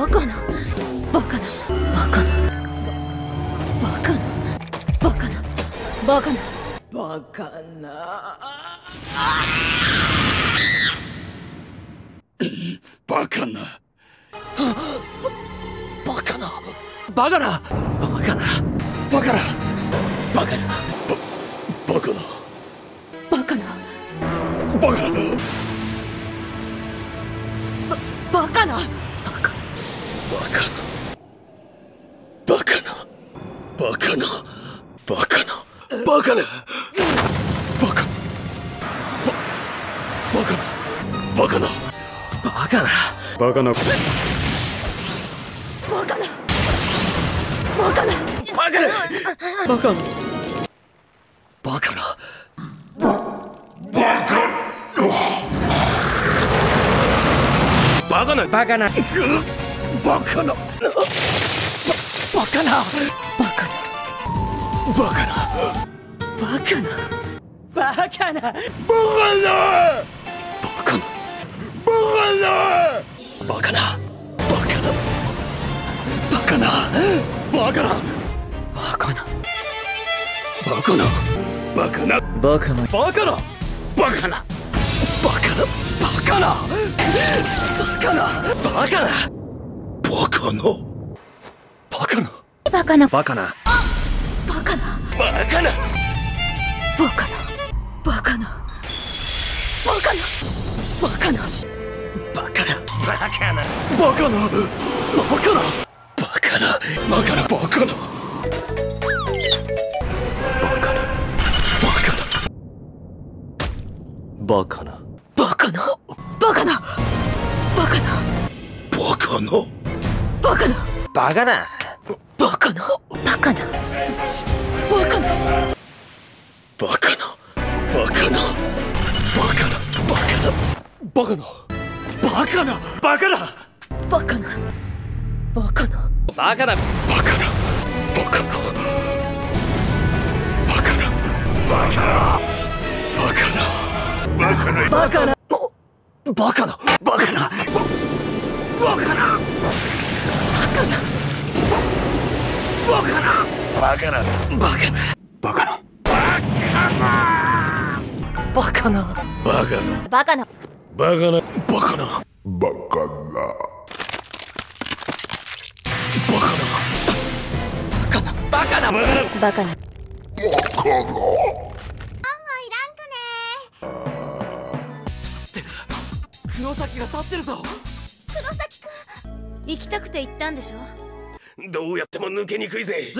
じ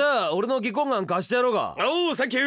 ゃあ俺の技巧眼貸してやろうが。おう、サンキュー。